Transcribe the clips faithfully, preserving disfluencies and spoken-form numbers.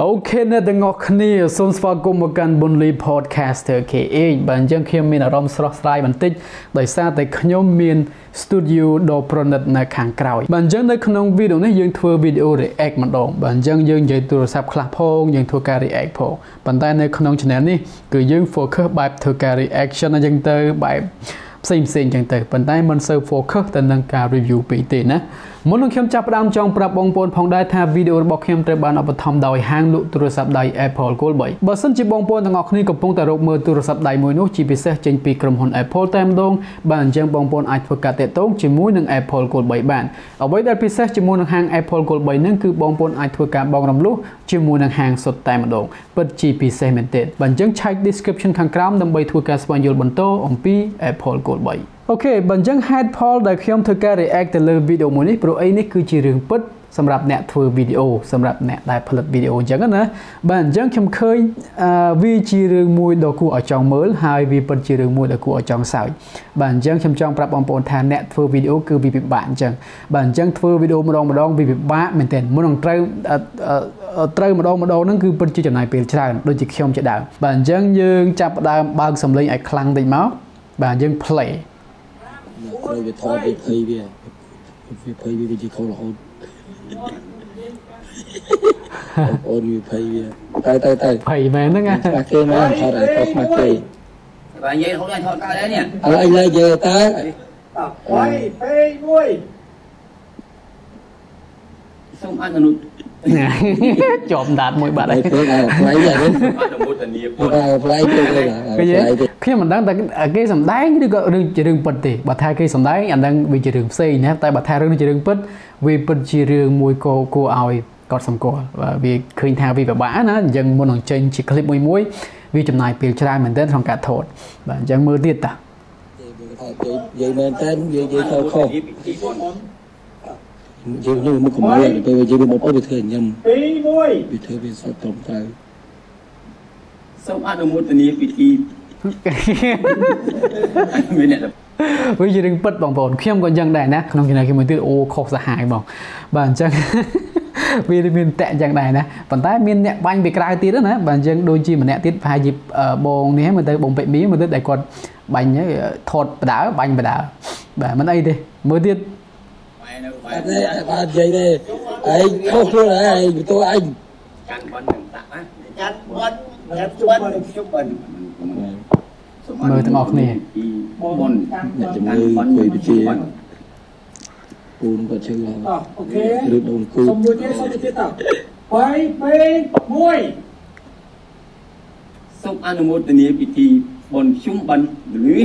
โอเคเนี่ยแต่งอคณีส่งสปาร์กุมกันบนรีพอร์ตแคสต์เธอเคเองบางจังเขียนมีอารมณ์สลดใจบันทึกโดยซาแต่ขยมมีนสตูดิโอโดโปรนัดในขังกล่าวบางจังในขนมวิดีโอนี้ยังทัวร์วิดีโอเรียกมันดองบางจังยังใช้โทรศัพท์คลาพงยังทัวร์การเรียกพงปัจจัยในขนมชนิดนี้คือยังโฟกัสแบบทัวร์การเรียกชันยังเตอร์แบบสิ่งสิ่งจังเตอร์ปัจจัยมันเซอร์โฟกัสแต่ในการรีวิวปีตีนะมนุษย์เข้มจับรามจองปรับบงปนพองได้ท่าวิดีโอบอกเข้มเตะบอลอัปธรรมดอยห้างลุตุรศัพท์ใดแอปเปิลโกลบอยบัสซึ่งจีบงปนต่างออกนี้กับพงแต่รบมือตุรศัพท์ใดมวยนุ๊กจีพิเศษจึงปีกรมหุ่นแอปเปิลเต็มดงบางจังบงปนอัดประกาศเตะโต้จีมวยหนึ่งแอปเปิลโกลบอยบานเอาไว้ได้พิเศษจีมวยหนึ่งห้างแอปเปิลโกลบอยนั่นคือบงปนอัดประกาศบองรำลุจีมวยหนึ่งห้างสดเต็มดงเปิดจีพิเศษเหมือนเตะบางจังใช้ดีสคริปชั่นข้างกรามดำใบทัวร์การสปอนเซอร์บนโต๊ะองปีแอปเปิลโกลบอยโอเคบางจัง head poll ได้เข้มเธอการ react แต่เรื่องวิดีโอมันนี่โปรไอ้นี่คือจีเรื่องปุ๊บสำหรับแนทเทอร์วิดีโอสำหรับแนทได้ผลิตวิดีโออย่างนั้นนะบางจังเข้มเคยวิจีเรื่องมวยดอกกูอจองเมื่อหายวิปัจจีเรื่องมวยดอกกูอจองสายบางจังเข้มจองปรับองค์ปนแทนแนทเทอร์วิดีโอคือวิบิบบานจังบางจังเทอร์วิดีโอมาดองมาดองวิบิบบานเหมือนเดิมมาดองเตยเตยมาดองมาดองนั่นคือปัจจีจำนายเปลี่ยนชาติโดยจีเข้มจะด่าบางจังยังจับด่าบางสำเร็จไอ้คลังติดม้าบางจัง playเลยไปทอดไปเพยไปเพยไปจีเขาหลอนโอ้ยไปเพยไปตายตายตายเพยมานั่งไงมาเกยมาทอดอะไรมาเกยอะไรเยอะเขาได้ทอดตายแล้วเนี่ยอะไรเลยเยอะตายไปเพยมุ้ยส่งอันนั้นจอมดาดมวยบาดเลยไปเลยไปเลยkhi mình đang cái sầm đáy cái đường chỉ đường bật thì bà thay cái sầm đáy anh đang vì chỉ đường xây nhé tại bà thay đường chỉ đường bật vì bật chỉ đường mùi cô cô oi cọt sầm cô và vì khơi thang vì bà bả nó dần muốn trên chỉ clip mùi muối vì chụp này piêu trai mình đến trong cả thôn và dần mưa tiết à vậy mình tên vậy vậy thôi không vậy như mình cũng vậy tôi vậy mình một ôi bị thừa nhầm bị thừa bị sao tồn tại xong ăn được một tuần này bị thiวิธีดึงปัดบองบอลเข้มก่อนยังได้นะน้องกินอะไรกินมันตื้อโอ้โคกสหายบอกบางจังวิธีมีนแตะยังได้นะปัจจัยมีนเนี่ยบางไปไกลตีด้วยนะบางจังโดนจีมันเนี่ยติดพายจีบองเนี่ยมันเตะบองเป็ดมีมันเตะได้ก่อนบางเนี่ยถอดประดาบางประดาแบบมันไอ้ดิมือติดไอ้เนี่ยไอ้ใจเนี่ยไอ้โคกตัวไหนไอ้ตัวไอ้จันบอลหนึ่งตาจันบอลจันบอลจันบอลมือต้องออกนี่เนี่ยจะมือคุยไปเจียกูนก็เชื่อหรือโดนกูไปไปมวยส่งอนุโมทนาพิธีบนชุ่มบันหรือ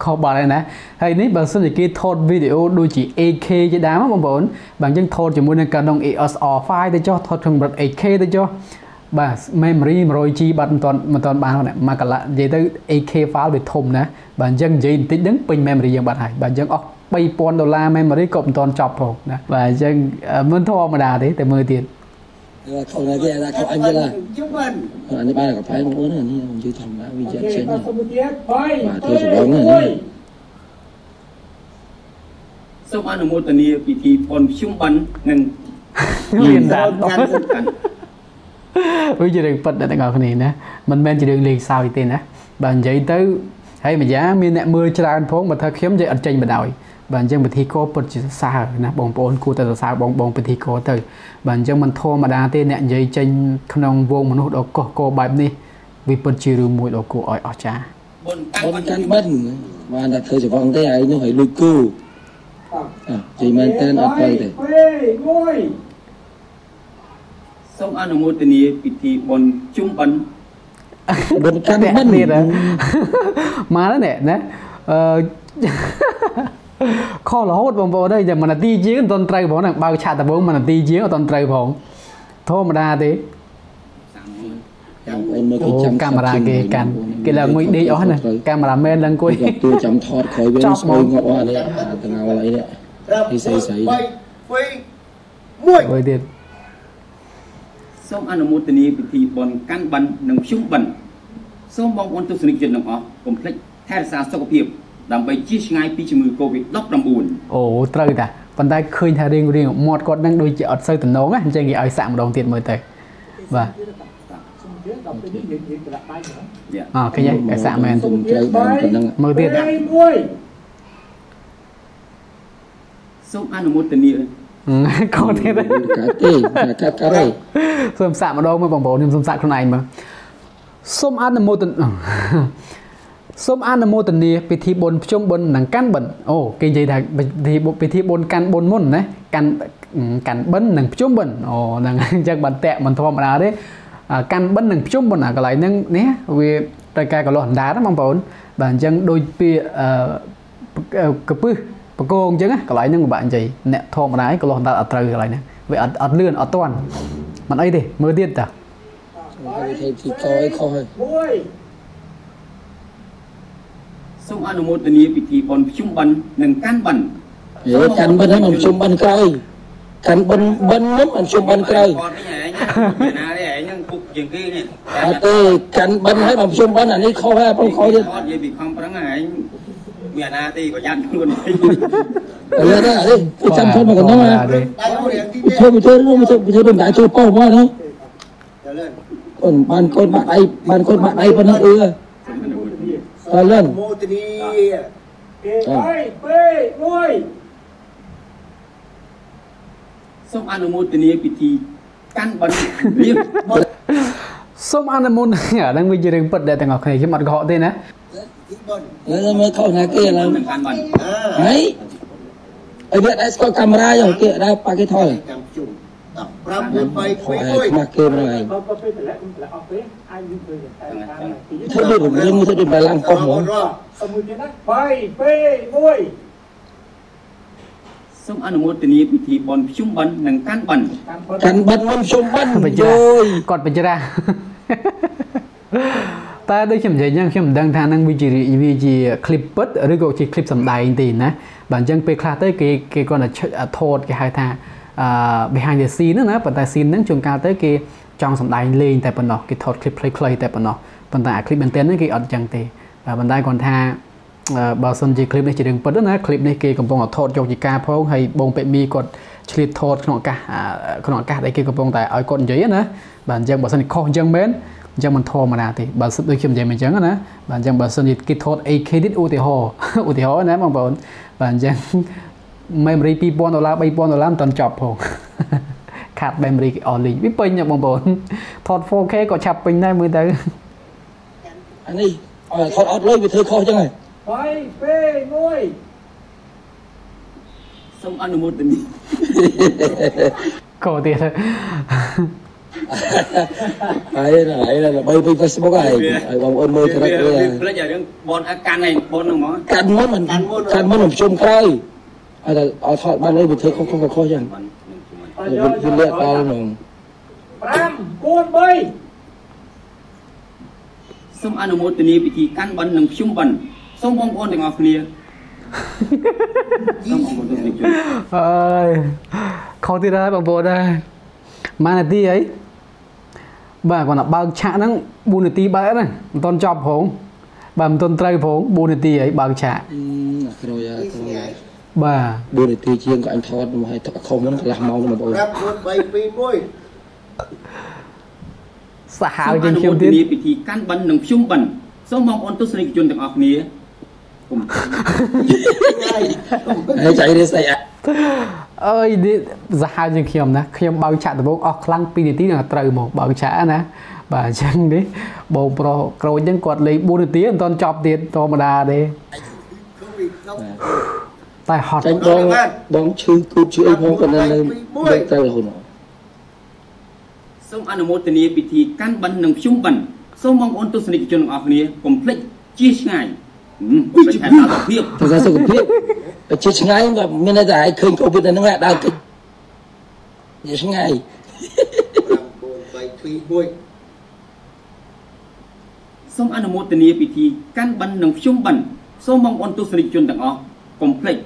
เขาบอกเลยนะไอ้นี่บางส่วนจะกินทอดวิดีโอดูจี เอ เค จะด่ามั้งบางคนบางยังทอดจะมือในการลง อี เอส อาร์ ไฟล์ได้จ้อทอดทางแบบ เอ เค ได้จ้อบ้าเมมโมรี่มันรอยจีบัตรตอนมันตอนบ้านเขาเนี่ยมากันละเดี๋ยวตั้งเอเคฟ้าไปทมนะบ้านยังยืนติดดังเป็นเมมโมรี่ยังบัตรหายบ้านยังออกไปปอนดอลลาร์เมมโมรี่กบตอนจอบผมนะบ้านยังมันท่อมาด่าดิแต่มือเตียนเขาอะไรที่อะไรเขาอันนี้ละอันนี้บ้านกับไพ่ของอ้วนอันนี้ผมยืนทำนะวิจารณ์เช่นนี้มาเที่ยวสุดร้อนเลยสมานอนุโมทนาพิธีปนชุ่มบันเงินเรียนด่านvới chỉ được bật đại ngọc này nè mình men chỉ được liền sao thì tên nè bạn dậy tới hay mà giá miền nè mưa cho anh phố mà thơ khiếm dậy ở trên mà đòi bạn dân bị thi cô bật chỉ xa nè bóng bóng cô ta sao bóng bóng bị thi cô từ bạn dân mình thô mà đa tên nè dậy trên không nông vô mà nó đổ cô cô bài đi vì bật chỉ được mùi đổ cô ở ở cha con căn bân và đặt thơ chỉ vòng tay ấy nó phải lùi cù chỉ mang tên ở đâyส่งอนุโมทนาพิธีบนจุ่มบันบนการบันนี่นะมาแล้วเนี่ยนะข้อหลอกบางคนได้จากมันตีเจี๊ยงตอนไตรผมนะบางชาติแต่ผมมันตีเจี๊ยงตอนไตรผมโทษมาได้ดิกล้ามราเกกันก็แล้วงวยดีอ๋อนะกล้ามราแมนลังกุยตัวจำทอดคอยเว้นคอยงออะไรต่างอะไรเนี่ยที่ใส่ใส่ไปเด็ดส่งอนุโมทนาพิธีบนการบันหนึ่งชุ่มบันส่งบองบอลทุกสนิทจนหนึ่งอ๋อผมเพล็ดแทนสารสกปรกดำไปชี้ไงปีชมือโควิดล็อกดำบุญโอ้ตรึงแต่ปั còn đây khơi thà riêng riêng một con đang đôi chợ sơi tận nóng á trên cái ỏi sạm đồng tiền mới tới và à cái gì cái sạm này mới tiền số ăn được một tiền nhiều còn thế đấy cái cái này sôm sạm ở đâu mà bằng bố nhưng sôm sạm con này mà sôm ăn được một tiềnส้มอันนโมตันเนียไปทีบนช่วงบนหนังกันบนโอ้กินใจได้ไปทีไปทีบนกันบนมุ่นนะกันกันบนหนังช่วงบนโอ้หนังจากบันแตะมันทอมมาได้กันบนหนังช่วงบนอะไรนั่งเนี้ยวิรายการก็หลอนด่านะมังปอนบางจังโดยเปลี่ยกระปื้อปะโกงจังนะอะไรนั่งบางใจเนี่ยทอมมาได้ก็หลอนด่าอัตราอะไรเนี่ยวิอัดอัดเลื่อนอัดตอนมันไอ้ดิมือเดียดจ้ะส่งอนุโมทนีพิธีบนชุ่มบันหนึ่งการบันเยอะการบันนั้นมันชุ่มบันใครการบันบันนั้นมันชุ่มบันใครเออการบันให้มันชุ่มบันอันนี้ข้อห้าต้องข้อเดียวเมียนาตีก็ยันคนเรื่องอะไรที่จำทนมากันน้องมาเชื่อไปเชื่อรู้ไม่เชื่อไปเชื่อโดนด่าเชื่อป้อว่าเนาะคนบ้านคนบ้านไอ้บ้านคนบ้านไอ้คนนั้นเออโมตรีเก๋ไปเป้มวยส้มอนุโมตรีพิธีกันบันเรียบส้มอนุโมตรีอ่ะนั่งวิจารณ์ปัดได้แต่งออกใครขึ้นมาเกาะได้นะแล้วไม่เข้าหน้าเก๋แล้วไอ้ไอ้เด็กไอ้สกอตกล้องอย่างเก๋ได้ปากเก๋ถอยรำบุญไปคุยด้วยมาเกมอะไรถ้าดูผมเรื่องนี้ถ้าดูไปล่างก้มหัวไปเป้บุยส่งอนุโมทนีพิธีบนชุ่มบันหนังกันบันกันบันมันชุ่มบันไปจ้ากอดไปจ้าแต่ด้วยเข็มใจยังเข็มดังทางนั่งวิจิวิจิคลิปเปิดหรือก็จะคลิปสัมได้จริงๆนะบางจังไปคลาเต้เกเกก่อนอ่ะโทษเกหายทาbehind the scene นั่นนะปัจจัยซีนนั่งชงการเต้กีจองสำได้เล่นแต่ปนนอกีถอดคลิปคล้ายๆแต่ปนนอปัจจัยคลิปเป็นเต้นนั่นกีอดจังเตะปัจจัยก่อนท่าบางส่วนจีคลิปในจีดึงเปิดนะคลิปในกีกำปองถอดยกจีการเพราะให้บงเป็ดมีกดชลิดถอดขนมกะขนมกะได้กีกำปองแต่เอากดเยอะนะปัจจัยบางส่วนจีคอนจังเบนจังมันทอมานาติบางส่วนด้วยเข้มใจมันจังนะปัจจัยบางส่วนจีกีถอดไอเคดิอุติฮออุติฮอนะบางคนปัจจัยไม่รีปีบอลตัวละไปบอลตัวละตอนจับผมขาดแบมรีออลิวิปเปอร์เนี่ยบางบอลถอดโฟเคก็ฉับเป็นได้มือแต่อันนี้ถอดออดเลยไปเธอคอจังไงไปเป้มวยส่งอนุโมทนีก็เดี๋ยวไอ้น่ะไอ้น่ะไปไปเฟซบุ๊กไอ้ไอ้บางคนมือถือเลยแล้วอย่างเรื่องบอลอาการไงบอลหนึ่งหมอการม้วนมันการม้วนผมชมใครอาจจะเอาทอดบ้านเลยบุตรเธอเขาเขาเขาเขาอย่างบุญเลือดตาหนุ่มปรามกูนไปส้มอนุโมทนีพิธีกันบันหนึ่งชุ่มบันส้มมงคลแต่งออกเรียเอ้ยเขาที่ได้บางโบได้มาหน้าที่ไอ้บ่าก่อนอ่ะบางฉะนั่งบุญหน้าที่บ้านนั่นตอนจอบผงบ่ามต้นไตรผงบุญหน้าที่ไอ้บางฉะบ่าดูในตีเชียงกับอันทอดมาให้ตะคอมนั้นละเมามาบอกรับบุญไปปีมวยสหายกันเชียงตีพิธีการบันหนึ่งชุ่มบันส้มมองอนตุสนิกจนต่างออกนี้ให้ใจได้ใส่อะเอ้ยดิสหายกันเชียงนะเชียงบางฉะแต่บอกออกครั้งปีนี้ตีหนึ่งตรึงหมดบางฉะนะบ่าจังดิบ่โปรโกรธยังกดเลยบุญตีตอนจอบเดียนธรรมดาเด้แต่หอดบ้องบ้องชื่อกูชื่อไอ้พงกันนั่นเลยได้ใจเราหน่อยส่งอนุโมทนีพิธีการบันหนึ่งชุ่มบันส่งมองอนตุสนิกจนออกนี้ผมเพลิดชี้ง่ายไปแทนอาเพียบแต่สุขเพียบไปชี้ง่ายแบบไม่น่าจะให้เคยโควิดนั่นแหละดาวติดชี้ง่ายไปคุยบุยส่งอนุโมทนีพิธีการบันหนึ่งชุ่มบันส่งมองอนตุสนิกจนต่างออกผมเพลิด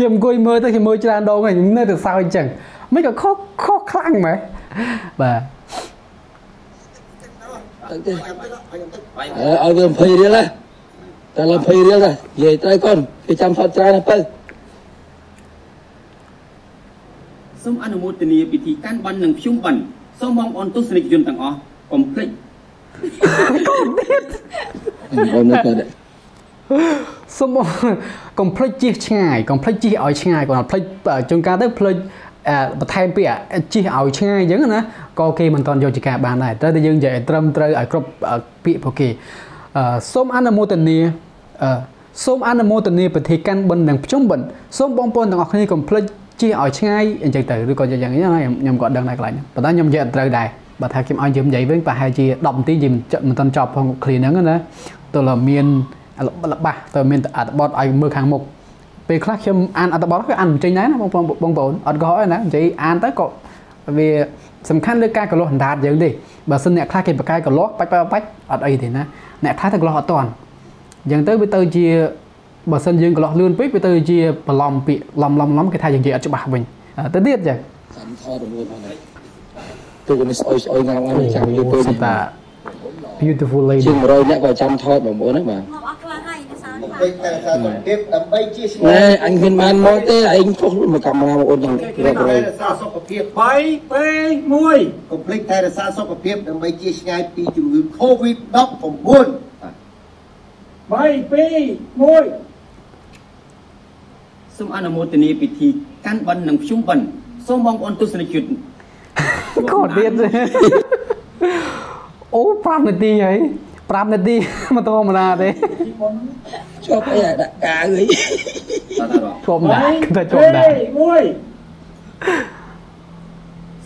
ยังกุยมือแต่ที่มือจะโดนไงเนื้อแต่สาวจังไม่ก็ข้อข้อคลั่งไหมบ่าเอาเรื่องเพลย์ได้ละ แต่เราพยายามเรียกนะใหญ่ใจก้อนไปจำสอดใจนะไปส้มอนุโมทนีพิธีการบันหนังชุ่มบันส้มมองออนตุสนิกยนต่างอ๋อคอมพลีทส้มคอมพลีทจีช่างไงคอมพลีทจีเอาช่างไงก่อนพลีจงการได้พลีประเทศเปียจีเอาช่างไงยังนะก็โอเคมันตอนโยจิกาบานได้แต่ยังใหญ่เติมเติมไอ้ครบปีโอเคส้มอนุโมทนีส้มอนุโมทนีพิธีการบันหนังชุ่มบันส้มบองปนต่างอ๋อคนนี้คอมพลีทจีเอาช่างไงยังใจเติมหรือก่อนอย่างนี้นะยำก่อนดังได้ไกลนะแต่ถ้ายำใหญ่เติมได้bà thầy kim anh dùm vậy với bà hai chị động tí dùm chậm mình tân chọc phòng khỉ nắng nữa tôi là miền bà tôi miền ở bọt anh mưa hàng mục về khác khi ăn ở bọt cái ăn trên đấy nó bông bông bông ở gói nó chỉ ăn tới cọ vì sầm khăn lưỡi cay của lọ đạt vậy đi bà xin nhẹ khác khi bà cay của lọ bách bách bách ở đây thì nè nhẹ thái thật lọ toàn dần tới với tôi chia bà xin dương của lọ luôn biết với tôi chia bà lòng bị lòng lòng lắm cái thai dần gì ở chỗ bà mình tới tiết vậy beautiful lady ชิมรอยเนี่ยก็จำทอดแบบโอ้นะบ่เนี่ยอันขึ้นมาโมเต้อันทุกมากรรมมาโอ้ยังเรียบร้อยสาสกเพียบไปไปมวยคอมพลีทไทยสาสกเพียบทำไมเจี๊ยง่ายปีจุดโควิดดับของบุญไปไปมวยสมอนุโมทนีพิธีการบันหนังชุ่มบันสมมองอนตุสนิจุดโคตรเด็ดเลยโอ้ปราบนาทีไงปราบนาทีมาตัวมานาเลยชอบไปดักกาเลยชมได้ก็ชมได้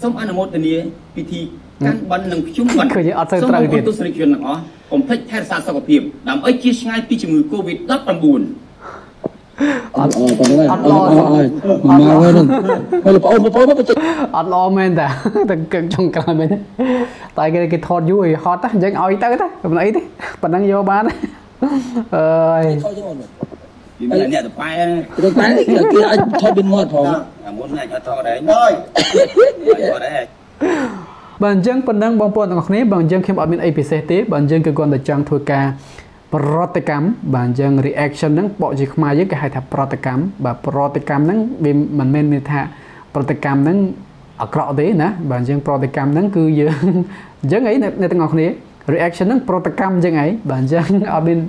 ส้มอนุโมทนีพิธีการบันหนังชุ่มบันส้มมองคนตุสนิกยนหนังอ๋อผมเพชรแทนสารสกปรกดำเอ้ยเจี๊ยง่ายปีจมูกโควิดรับประมูลอดรอมาเว้ยนึงไม่รู้ป่ะโอ้ป่ะป่ะจะอดรอแม่นแต่แต่เก่งจงกลางแม่นตายกันกี่ทอดยุ้ยฮอตนะยังเอาอีกตั้งนะแบบไหนดิปันนั่งโยบ้านนะเอ้ยเนี่ยจะไปจะไปคือไอ้ทอดเป็นงอดผมงอดไหนจะทอดได้น้อยบางจังปันนั่งบางปอนต่างคนนี้บางจังเข้มอดเป็นไอพีเซตีบางจังคือคนแต่จังทัวร์กาปรติกรรมบางอย่าง reaction นั้นบอกจิกมาเยอะก็ให้ทำปรติกรรมแบบปรติกรรมนั้นมันไม่มีท่าปรติกรรมนั้นกรอบดีนะบางอย่างปรติกรรมนั้นคือยังยังไงในต่างคนนี้ reaction นั้นปรติกรรมยังไงบางอย่างเอาเป็น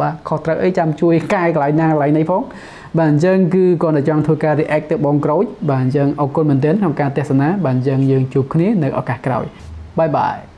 ว่าขอตระไอจำช่วยกายไหลนาไหลในฟ้องบางอย่างคือก่อนจะจังทุกการ react ตัวบองกรอยบางอย่างเอาคนมันเต้นทำการเทศนาบางอย่างยังจุกนี้ในโอกาสกรอยบายบาย